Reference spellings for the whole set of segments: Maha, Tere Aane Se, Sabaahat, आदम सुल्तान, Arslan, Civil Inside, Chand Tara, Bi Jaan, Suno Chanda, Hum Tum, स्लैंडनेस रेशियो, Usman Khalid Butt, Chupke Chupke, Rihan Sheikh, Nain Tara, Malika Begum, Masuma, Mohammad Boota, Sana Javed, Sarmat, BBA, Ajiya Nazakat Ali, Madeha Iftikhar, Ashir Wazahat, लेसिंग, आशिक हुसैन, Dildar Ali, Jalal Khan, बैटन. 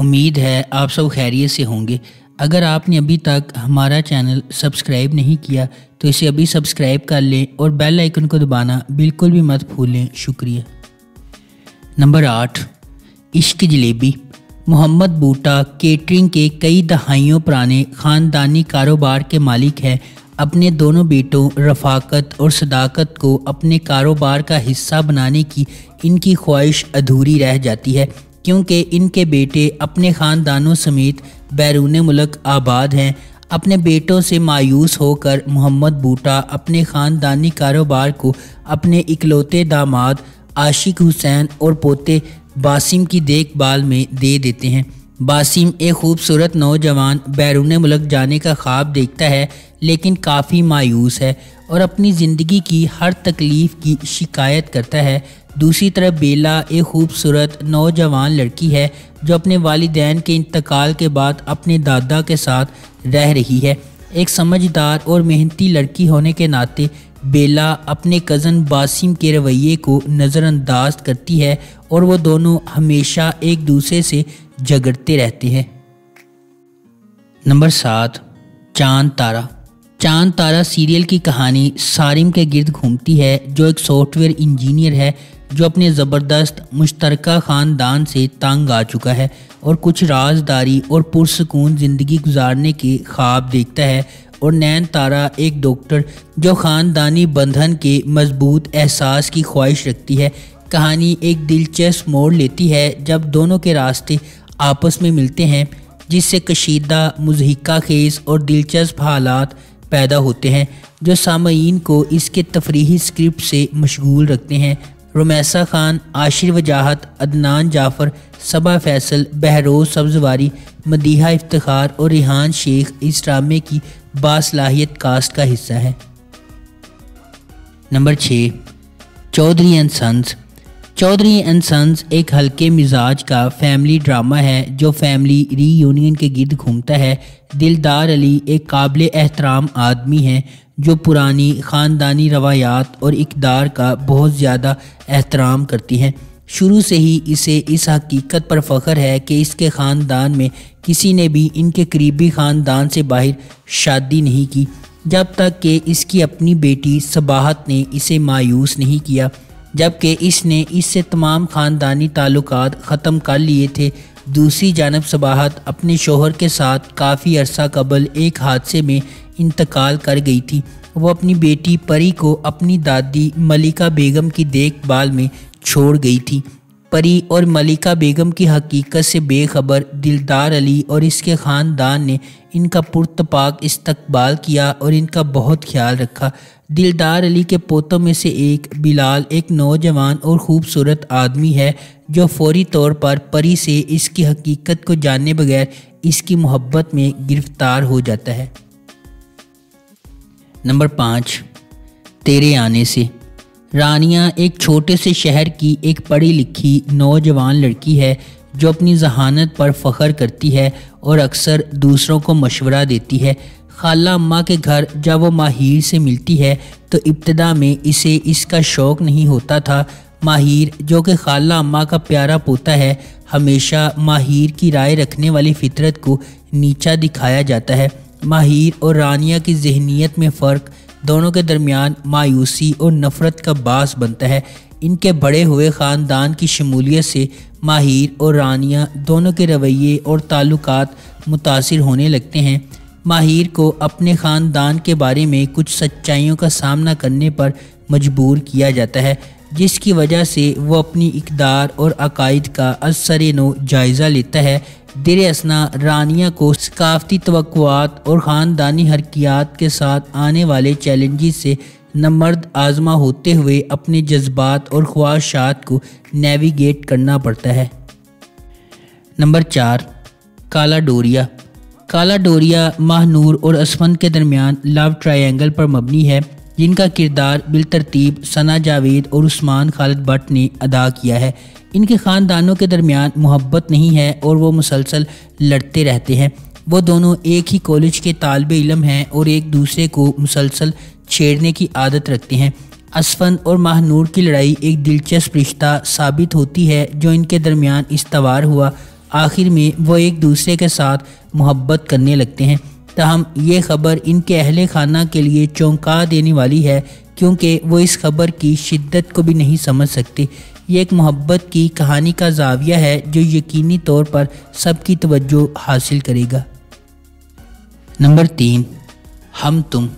उम्मीद है आप सब खैरियत से होंगे। अगर आपने अभी तक हमारा चैनल सब्सक्राइब नहीं किया तो इसे अभी सब्सक्राइब कर लें और बेल आइकन को दबाना बिल्कुल भी मत भूलें। शुक्रिया। नंबर 8, इश्क जलेबी। मोहम्मद बूटा केटरिंग के कई दहाइयों पुराने ख़ानदानी कारोबार के मालिक हैं। अपने दोनों बेटों रफाकत और सदाकत को अपने कारोबार का हिस्सा बनाने की इनकी ख्वाहिश अधूरी रह जाती है, क्योंकि इनके बेटे अपने ख़ानदानों समेत बैरून मुल्क आबाद हैं। अपने बेटों से मायूस होकर मोहम्मद बूटा अपने ख़ानदानी कारोबार को अपने इकलौते दामाद आशिक हुसैन और पोते बासिम की देखभाल में दे देते हैं। बासिम एक खूबसूरत नौजवान बैरून मुल्क जाने का ख्वाब देखता है, लेकिन काफ़ी मायूस है और अपनी ज़िंदगी की हर तकलीफ़ की शिकायत करता है। दूसरी तरफ बेला एक खूबसूरत नौजवान लड़की है जो अपने वालिदैन के इंतकाल के बाद अपने दादा के साथ रह रही है। एक समझदार और मेहनती लड़की होने के नाते बेला अपने कज़न बासिम के रवैये को नज़रअंदाज करती है और वो दोनों हमेशा एक दूसरे से झगड़ते रहते हैं। नंबर 7, चांद तारा। चांद तारा सीरियल की कहानी सारिम के गिर्द घूमती है, जो एक सॉफ्टवेयर इंजीनियर है जो अपने ज़बरदस्त मुश्तरका ख़ानदान से तंग आ चुका है और कुछ राजदारी और पुरसकून ज़िंदगी गुजारने के ख्वाब देखता है, और नैन तारा एक डॉक्टर जो ख़ानदानी बंधन के मजबूत एहसास की ख्वाहिश रखती है। कहानी एक दिलचस्प मोड़ लेती है जब दोनों के रास्ते आपस में मिलते हैं, जिससे कशीदा मुज़हिका खेज़ और दिलचस्प हालात पैदा होते हैं जो सामईन को इसके तफरीही स्क्रिप्ट से मशगूल रखते हैं। रुमैसा खान, आशिर वजाहत, अदनान जाफ़र, सबा फैसल, बहरोज़ सब्जवारी, मदीहा इफ्तिखार और रिहान शेख इस ड्रामे की बासलाहियत कास्ट का हिस्सा है। नंबर 6, Chaudhary and sons. Chaudhary and sons एक हल्के मिजाज का फैमिली ड्रामा है जो फैमिली रीयूनियन के गिर्द घूमता है। दिलदार अली एक काबिल एहतराम आदमी है जो पुरानी ख़ानदानी रवायात और इक़दार का बहुत ज़्यादा एहतराम करती हैं। शुरू से ही इसे इस हकीकत पर फ़ख्र है कि इसके ख़ानदान में किसी ने भी इनके करीबी ख़ानदान से बाहर शादी नहीं की, जब तक कि इसकी अपनी बेटी सबाहत ने इसे मायूस नहीं किया, जबकि इसने इससे तमाम ख़ानदानी ताल्लुकात ख़त्म कर लिए थे। दूसरी जानब सबाहत अपने शोहर के साथ काफ़ी अरसा कबल एक हादसे में इंतकाल कर गई थी। वो अपनी बेटी परी को अपनी दादी मलिका बेगम की देखभाल में छोड़ गई थी। परी और मलिका बेगम की हकीकत से बेखबर दिलदार अली और इसके ख़ानदान ने इनका पुरतपाक इस्तकबाल किया और इनका बहुत ख्याल रखा। दिलदार अली के पोतों में से एक बिलाल एक नौजवान और ख़ूबसूरत आदमी है जो फौरी तौर पर परी से इसकी हकीकत को जाने बगैर इसकी मोहब्बत में गिरफ्तार हो जाता है। नंबर 5, तेरे आने से। रानिया एक छोटे से शहर की एक पढ़ी लिखी नौजवान लड़की है जो अपनी जहानत पर फ़ख्र करती है और अक्सर दूसरों को मशवरा देती है। खाला अम्मा के घर जब वो माहिर से मिलती है तो इब्तिदा में इसे इसका शौक़ नहीं होता था। माहिर, जो कि खाला अम्मा का प्यारा पोता है, हमेशा माहिर की राय रखने वाली फितरत को नीचा दिखाया जाता है। माहिर और रानिया की जहनीत में फ़र्क दोनों के दरमियान मायूसी और नफ़रत का बास बनता है। इनके बड़े हुए ख़ानदान की शमूलियत से माहिर और रानिया दोनों के रवैये और ताल्लुकात मुतासिर होने लगते हैं। माहिर को अपने ख़ानदान के बारे में कुछ सच्चाइयों का सामना करने पर मजबूर किया जाता है, जिसकी वजह से वो अपनी इक़दार और अकायद का असर-ए-नो जायज़ा लेता है। दरअसल रानिया को सकाफ़ती तवक्कुआत और ख़ानदानी हरकियात के साथ आने वाले चैलेंजेस से नमर्द आज़मा होते हुए अपने जज्बात और ख्वाहिशात को नेविगेट करना पड़ता है। नंबर 4, काला डोरिया। काला डोरिया महनूर और असफंद के दरमियान लव ट्रायंगल पर मबनी है, जिनका किरदार बिलतरतीब सना जावेद और उस्मान खालिद बट ने अदा किया है। इनके ख़ानदानों के दरमियान मोहब्बत नहीं है और वो मुसलसल लड़ते रहते हैं। वो दोनों एक ही कॉलेज के तालबे इलम हैं और एक दूसरे को मुसलसल छेड़ने की आदत रखते हैं। असफंद और महनूर की लड़ाई एक दिलचस्प रिश्ता साबित होती है जो इनके दरमियान इस्तवार हुआ आखिर में वो एक दूसरे के साथ मोहब्बत करने लगते हैं। ताहम ये खबर इनके अहले खाना के लिए चौंका देने वाली है क्योंकि वो इस खबर की शिद्दत को भी नहीं समझ सकते। ये एक मोहब्बत की कहानी का जाविया है जो यकीनी तौर पर सबकी तवज्जो हासिल करेगा। नंबर 3, हम तुम।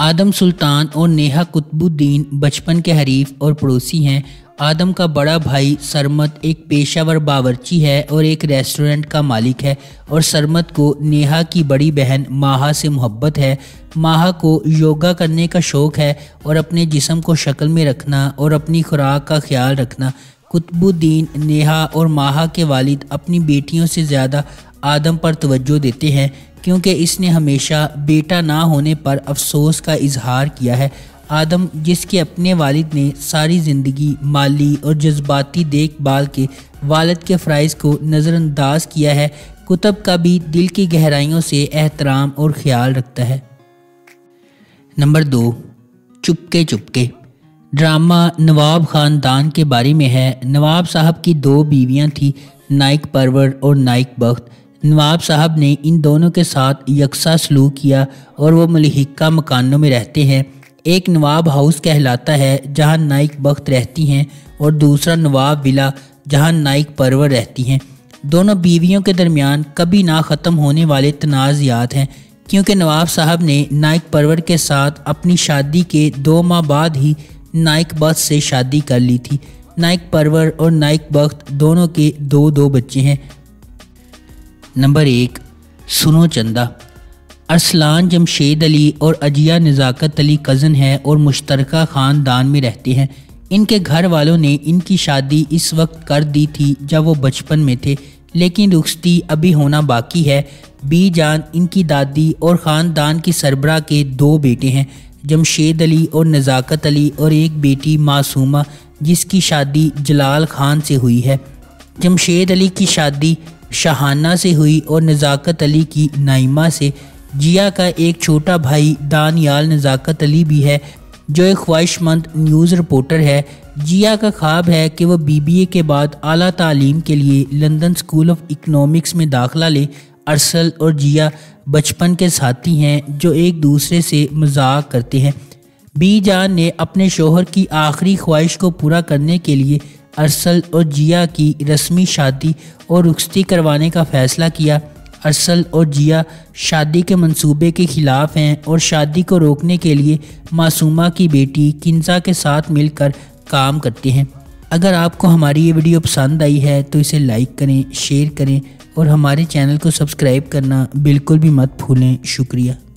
आदम सुल्तान और नेहा कुतुबुद्दीन बचपन के हरीफ और पड़ोसी हैं। आदम का बड़ा भाई सरमत एक पेशावर बावर्ची है और एक रेस्टोरेंट का मालिक है और सरमत को नेहा की बड़ी बहन माहा से मोहब्बत है। माहा को योगा करने का शौक़ है और अपने जिस्म को शक्ल में रखना और अपनी खुराक का ख्याल रखना। कुतुबुद्दीन, नेहा और माहा के वालिद अपनी बेटियों से ज़्यादा आदम पर तवज्जो देते हैं क्योंकि इसने हमेशा बेटा ना होने पर अफसोस का इजहार किया है। आदम, जिसके अपने वालिद ने सारी ज़िंदगी माली और जज्बाती देखभाल के वालिद के फ़राइज़ को नज़रअंदाज किया है, कुतुब का भी दिल की गहराइयों से एहतराम और ख्याल रखता है। नंबर 2, चुपके चुपके। ड्रामा नवाब ख़ानदान के बारे में है। नवाब साहब की 2 बीवियाँ थीं, नाइक परवर और नाइक बख्त। नवाब साहब ने इन दोनों के साथ यकसा सलूक किया और वो मलहिका मकानों में रहते हैं। एक नवाब हाउस कहलाता है जहां नाइक बख्त रहती हैं और दूसरा नवाब विला जहां नाइक परवर रहती हैं। दोनों बीवियों के दरमियान कभी ना ख़त्म होने वाले तनाज़ात हैं क्योंकि नवाब साहब ने नाइक परवर के साथ अपनी शादी के 2 माह बाद ही नाइक बख्त से शादी कर ली थी। नाइक परवर और नाइक बख्त दोनों के 2-2 बच्चे हैं। नंबर 1, सुनो चंदा। अरसलान जमशेद अली और अजिया नज़ाकत अली कज़न है और मुश्तरका ख़ानदान में रहते हैं। इनके घर वालों ने इनकी शादी इस वक्त कर दी थी जब वो बचपन में थे, लेकिन रुख्सती अभी होना बाकी है। बी जान, इनकी दादी और ख़ानदान की सरबरा के 2 बेटे हैं, जमशेद अली और नज़ाकत अली, और एक बेटी मासूमा जिसकी शादी जलाल खान से हुई है। जमशेद अली की शादी शाहाना से हुई और नज़ाकत अली की नाइमा से। जिया का एक छोटा भाई दानियाल नज़ाकत अली भी है जो एक ख्वाहिशमंद न्यूज़ रिपोर्टर है। जिया का ख्वाब है कि वह BBA के बाद आला तालीम के लिए लंदन स्कूल ऑफ इकनॉमिक्स में दाखिला ले। अरसल और जिया बचपन के साथी हैं जो एक दूसरे से मजाक करते हैं। बी जान ने अपने शोहर की आखिरी ख्वाहिश को पूरा करने के लिए अरसल और जिया की रस्मी शादी और रुख्सती करवाने का फ़ैसला किया। अरसल और जिया शादी के मंसूबे के ख़िलाफ़ हैं और शादी को रोकने के लिए मासूमा की बेटी किंजा के साथ मिलकर काम करते हैं। अगर आपको हमारी ये वीडियो पसंद आई है तो इसे लाइक करें, शेयर करें और हमारे चैनल को सब्सक्राइब करना बिल्कुल भी मत भूलें। शुक्रिया।